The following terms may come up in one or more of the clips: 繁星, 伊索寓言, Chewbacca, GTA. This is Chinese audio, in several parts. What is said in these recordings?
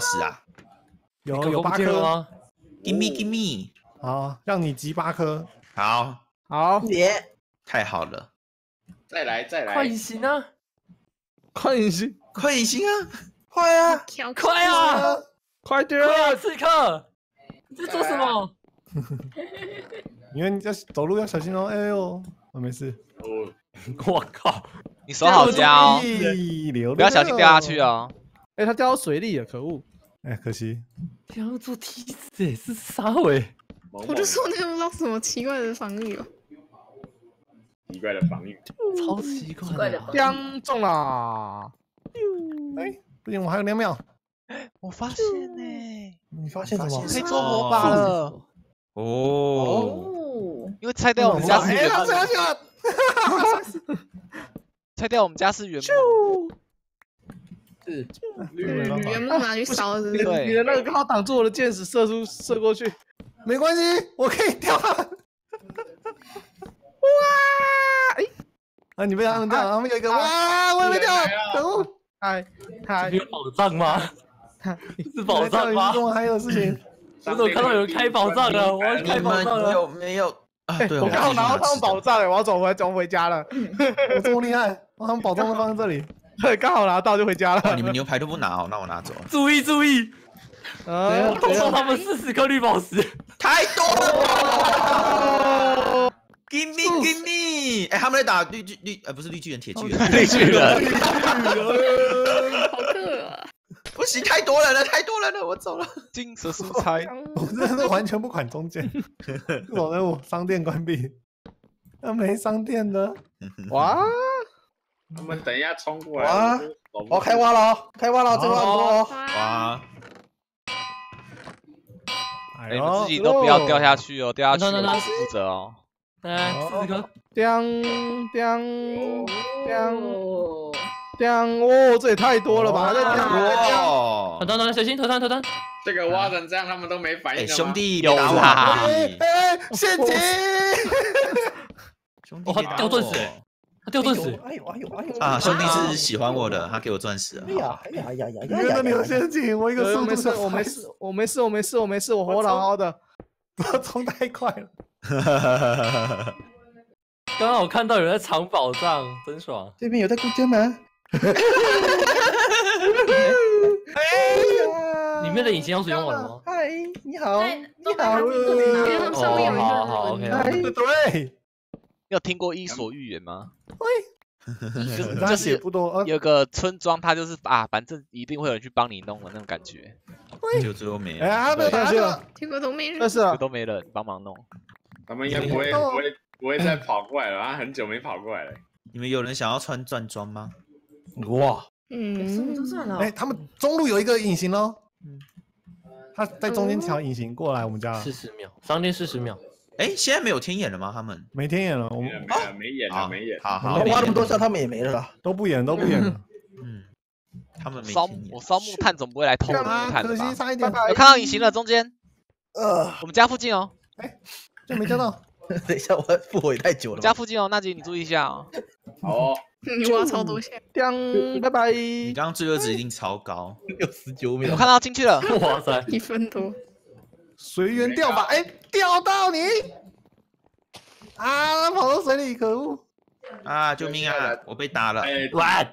石啊？有8颗吗 ？Gimme， 好，让你集8颗。好，好，太好了！再来，快隐形啊！快隐形啊！快啊！快啊！快点！刺客，你在做什么？因为你要走路要小心哦。哎呦，我没事。我靠！你手好尖哦，不要小心掉下去哦。哎，他掉到水里了，可恶！哎，可惜。这样做梯子也是啥喂？我就说那个不知道什么奇怪的防御哦。奇怪的防御，超奇怪的。将中啦！哎，不行，我还有2秒。我发现呢。你发现什么？可以做火把了。哦。因为拆掉我们家是。哎，他摔下去了。 拆掉我们家是原木，是原木拿去烧是不是？对，你的那个刚好挡住我的箭矢，射过去，没关系，我可以掉。哇！哎，啊，你被他们掉，他们有一个哇，我也被掉了，可恶！他有宝藏吗？是宝藏吗？中还有事情，我怎么看到有人开宝藏了？我要开宝藏了，有没有？ 对，我刚好拿到他们宝藏了，我要走回家了。我这么厉害，把他们宝藏都放在这里，对，刚好拿到就回家了。你们牛排都不拿哦，那我拿走。注意！啊，偷走他们40颗绿宝石，太多了 ！Gimme！ 哎，他们在打不是绿巨人，铁巨人，好饿啊！不行，太多人了，我走了。金蛇蔬菜，我真的是完全不管中间。我商店关闭，那没商店的。哇！我们等一下冲过来。哇！我开挖了，这挖很多哦。哇！哎，你们自己都不要掉下去哦，掉下去我负责哦。来，4个。叮。 哦，这也太多了吧！哇，等，小心头上！这个挖成这样，他们都没反应。兄弟，有啦！哎，陷阱！兄弟，掉钻石！他掉钻石！哎呦！啊，兄弟是喜欢我的，他给我钻石啊！哎呀！原来没有陷阱，我一个速度，我没事，我活得好好的。我冲太快了！刚好看到有人在藏宝藏，真爽！这边有在攻坚吗？ 里面的隐形妖鼠用完了吗？嗨，你好，好，OK，对，有听过《伊索寓言》吗？会，就是也不多，有个村庄，它就是啊，反正一定会有人去帮你弄的那种感觉，就最后没人，哎，没关系了，结果都没人，都没人帮忙弄，他们应该不会再跑过来了，他很久没跑过来了。你们有人想要穿钻装吗？ 哇，就算了。哎，他们中路有一个隐形喽，他在中间抢隐形过来我们家。40秒，商店40秒。哎，现在没有天眼了吗？他们没天眼了，我们没演了。好，挖那么多下，他们也没了，都不演了。嗯，他们没。我烧木炭总不会来偷我的木炭的吧？可惜差一点。有看到隐形了，中间。我们家附近哦。哎，这没看到。等一下，我复活也太久了。家附近哦，娜姐你注意一下哦。好。 哇，超多线！当，拜拜。你刚刚罪恶值一定超高，69秒。我看到进去了，哇塞，1分多。随缘掉吧，哎，掉到你！啊，跑到水里，可恶！啊，救命啊！我被打了，哇！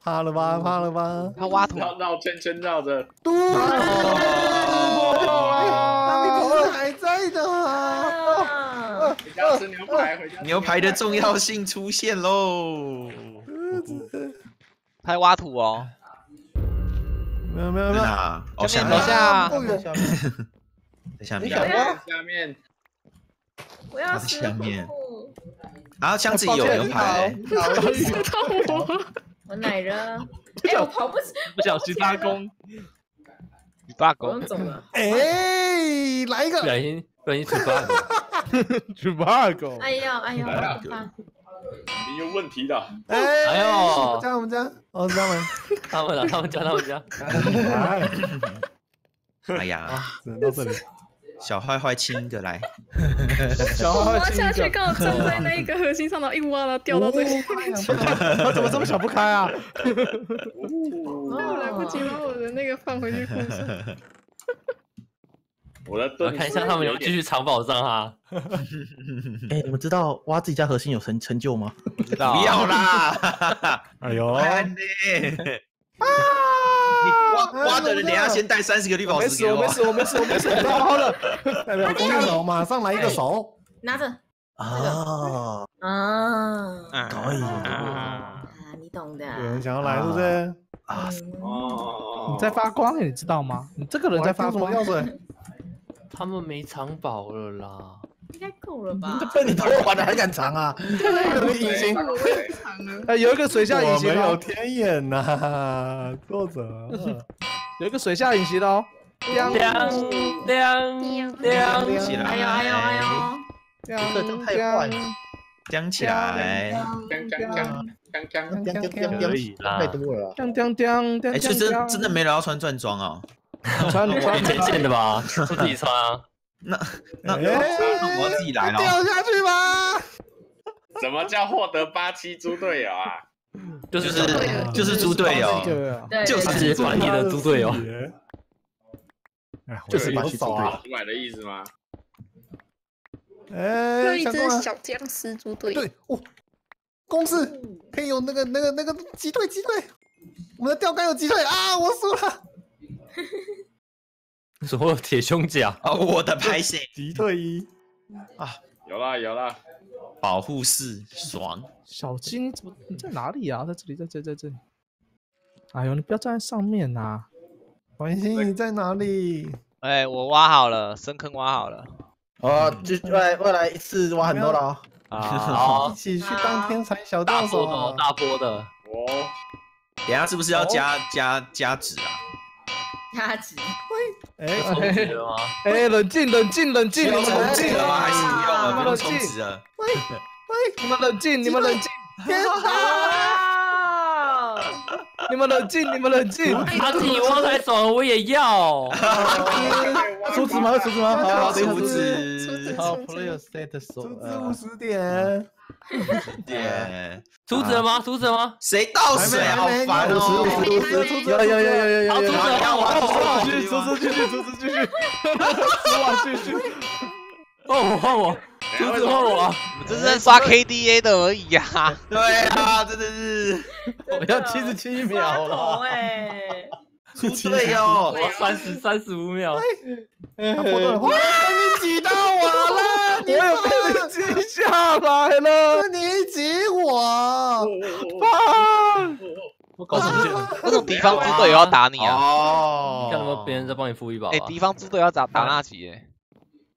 怕了吧？他挖土，绕圈绕着。对，哇！你怎么还在的？ 回家吃牛排，牛排的重要性出现喽！还挖土哦？没有，哦，下面，在下面，我要吃下面。然后箱子有牛排，吃到我奶了！哎，我跑不起，不小心拉弓，我怎么了？哎，来一个，不小心吃饭了。 Chewbacca！ 哎呦，你有问题的！哎呦，他们家！哎呀，只能到这里。小坏坏亲一个来，我挖下去刚好站在那一个核心上，然后一挖，然后掉到这里。他怎么这么想不开啊？我来不及把我的那个放回去附上。我看一下他们有继续藏宝藏哈。哎，你们知道挖自己家核心有成就吗？不知道。不要啦！哎呦！挖的人，等下先带30个绿宝石给我。没事，好了，代表攻手马上来一个手，拿着。可以啊，你懂的。有人想要来是不是？啊哦，你在发光，你知道吗？你这个人在发光，要是他们没藏宝了啦，应该够了吧？这笨，你头玩的还敢藏啊？有隐形，有一个水下隐形，没有天眼呐，作者有一个水下隐形喽，亮起来，哎呦，这太快了，亮起来，可以啦，太多了，哎，所以真的没人要穿钻装啊，穿前线的吧，是自己穿啊。 那我自己来了，掉下去吧！什么叫获得87猪队友啊？就是猪队友，就是管你的猪队友。就是有手啊，明白的意思吗？哎，就一只小僵尸猪队友。对哦，公式可以有那个击退，我们的钓竿有击退啊！我输了。 什么铁胸甲啊！我的拍戏敌退一啊，有啦，保护室爽。小金，你在哪里啊？在这里，在这里。哎呦，你不要站在上面呐！王心，你在哪里？哎，我挖好了，深坑挖好了。哦，就未来一次挖很多了啊！好，一起去当天才小大波头，大波的。哦，等下是不是要加值啊？ 鸭子，喂，哎，充值了吗？哎，冷静，你们充值了吗？还是不用了？不用充值了。喂，你们冷静，天哪！你们冷静。他自己挖太爽了，我也要。充值吗？好，充值。好 ，player set 手。充值50点。点。充值了吗？谁倒水？好烦哦！有。好，充值了。 出去！出去！换我！出去换我！这是刷 KDA 的而已啊！对啊，真的是，我要77秒了！哎，出队哦！我35秒！我被你挤到我了！我有被你挤下来了！你挤我！ 那种敌方支队友要打你啊！哦，看到没？别人在帮你扶一把。哎，敌方支队友要打纳奇哎，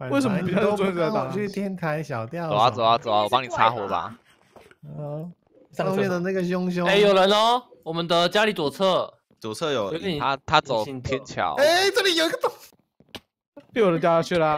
为什么别人都追着打？去天台小调。走啊，我帮你擦火吧。嗯，上面的那个凶。哎，有人哦，我们的家里左侧有他走天桥。哎，这里有一个洞，被我掉下去了。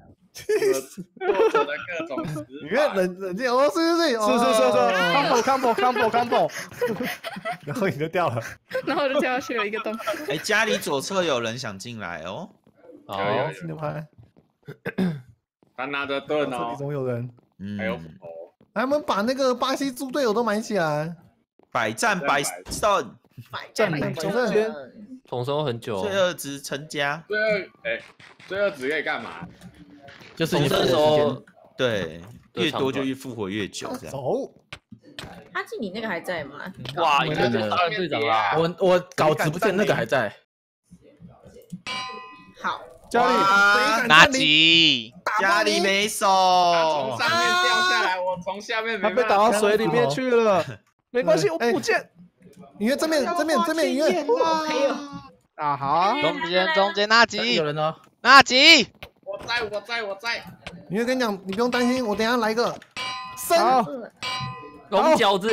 坐着的各种死法，你看冷静，哦，是 ，combo， 然后你就掉了，然后就掉下去了一个洞。哎，家里左侧有人想进来哦，好，新的牌，他拿着盾哦，这里总有人，还有斧头，来，我们把那个巴西猪队友都埋起来，百战百胜，统收很久，罪恶值成家，罪恶值可以干嘛？ 就是你这时候，对，越多就越复活越久。走，阿纪，你那个还在吗？哇，你看这当然队长啦，我稿子不见那个还在。好，哪集？家里没手，从上面掉下来，我从下面没办法。他被打到水里面去了，没关系，我不见。你看这面，因为啊好，中间那集有人呢，那集。我在。因为跟你讲，你不用担心，我等一下来个三龙饺子，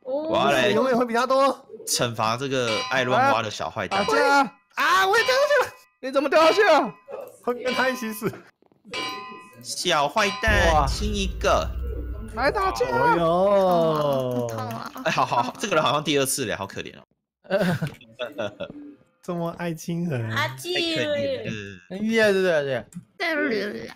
我来永远会比他多。惩罚这个爱乱挖的小坏蛋。啊！我也掉下去了，你怎么掉下去了？我跟他一起死。小坏蛋，亲一个。 来打架！哎呦，哎，好好，这个人好像第二次了，好可怜哦。这么爱亲人，阿纪，耶，对对对，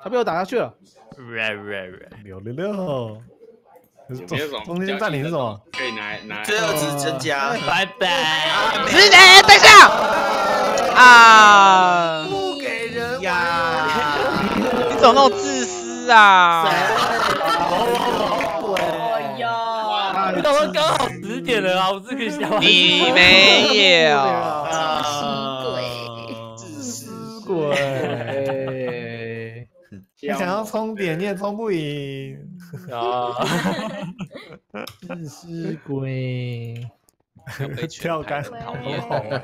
他被我打下去了。666，中间占领是什么？可以拿第二次增加，拜拜。直男，等下啊！不给人呀！你怎么那么自私啊？ 刚刚刚好10点了啊！我这个想法你没有，自私鬼，你想要充点你也充不赢啊！自私鬼，跳杆好猛！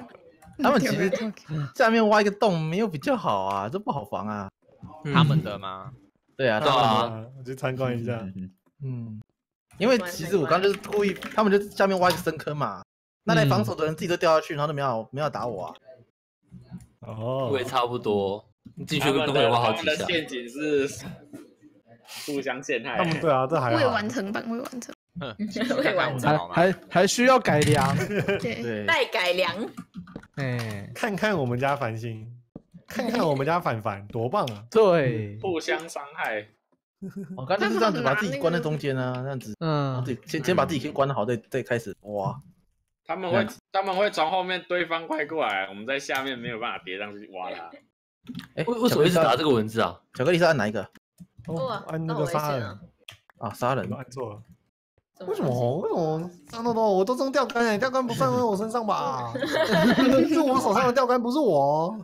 他们其实下面挖一个洞没有比较好啊，这不好防啊。他们的吗？对啊，对啊，我去参观一下。嗯。 因为其实我刚就是故意，他们就下面挖一个深坑嘛，那来防守的人自己都掉下去，然后都没有打我啊。哦，对，差不多。你进去跟队友挖好几下。他们的陷阱是互相陷害。他们对啊，这还未完成版，未完成。嗯，未完成。还需要改良。对，待改良。哎，看看我们家繁星，看看我们家凡凡，多棒啊！对，互相伤害。 我刚才是这样子把自己关在中间啊，这样子，嗯，对，先把自己先关好，再开始挖。他们会从后面对方快过来，我们在下面没有办法叠上去挖它。哎，为什么一直打这个文字啊？巧克力是按哪一个？按那个杀人啊，杀人按错了。为什么上豆豆我都中钓竿哎，钓竿不算在我身上吧？是我手上的钓竿，不是我，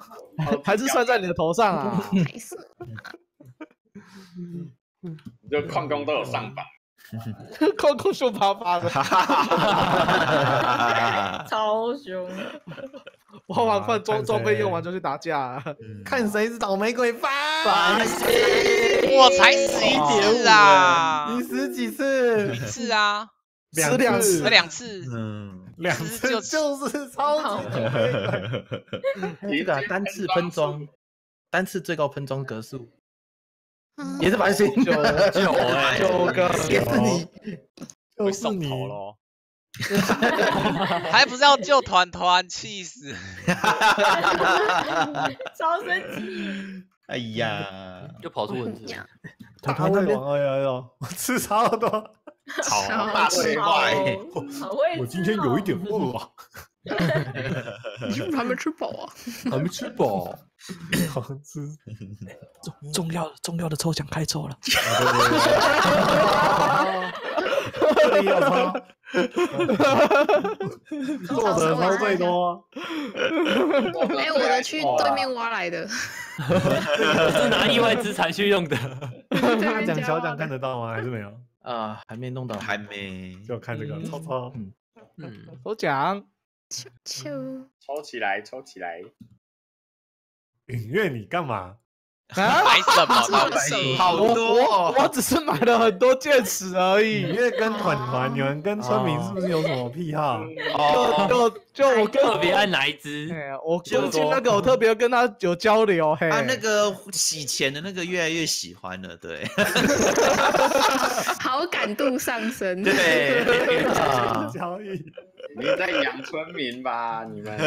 还是算在你的头上啊？没事。 你就矿工都有上榜，矿工凶巴巴的，超凶！挖完矿装备用完就去打架，看谁是倒霉鬼吧！我才11次啊，你死几次？1次啊，2次，2次就是超级倒霉鬼。你打单次分装，单次最高分装格数。 也是繁星9个，也是你，就是你了，还不是要救团团，气死，超生气！哎呀，就跑出文字，团团那边，哎呀呀，我吃超多，好大吃坏，我今天有一点饿啊，你是不是还没吃饱啊？还没吃饱。 好吃，重要的抽奖开抽了，这里有抽，做的抽最多，没我的去对面挖来的，是拿意外之财去用的。大奖小奖看得到吗？还是没有？啊，还没弄到，还没，就看这个抽抽，抽奖，抽起来。 影院你干嘛？买什么东西？好多，我只是买了很多戒尺而已。影院跟团团，你们跟村民是不是有什么癖好？就我特别爱哪一只？我最近那个我特别跟他有交流。嘿，啊，那个洗钱的那个越来越喜欢了，对，好感度上升。对，交易，你在养村民吧？你们。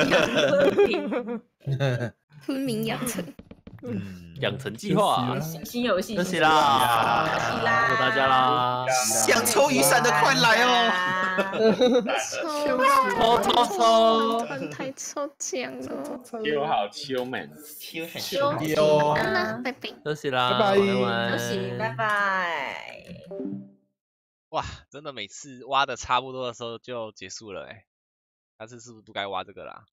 村民养成，养成计划，新游戏，恭喜啦，恭喜啦，祝大家啦！想抽雨伞的快来哦！抽！团太抽奖了，秋好秋们，秋啊，拜拜，恭喜啦，拜拜，恭喜，拜拜。哇，真的每次挖的差不多的时候就结束了哎，下次是不是不该挖这个啦？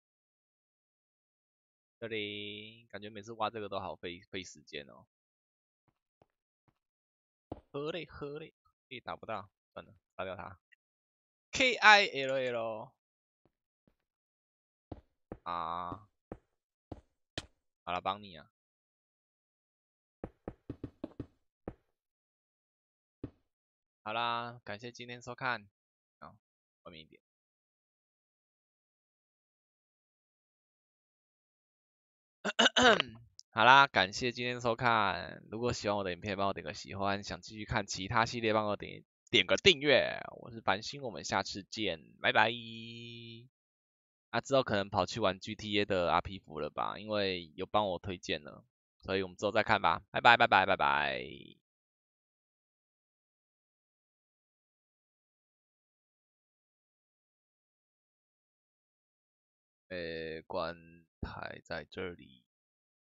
这里感觉每次挖这个都好费时间哦，喝嘞，也打不到，算了，杀掉他。KILL 啊，好了，帮你啊。好啦，感谢今天收看，啊，外面一点。好啦，感谢今天收看。如果喜欢我的影片，帮我点个喜欢；想继续看其他系列，帮我点个订阅。我是繁星，我们下次见，拜拜。啊，之后可能跑去玩 GTA 的阿皮服了吧，因为有帮我推荐了，所以我们之后再看吧。拜拜，拜拜，拜拜。关台在这里。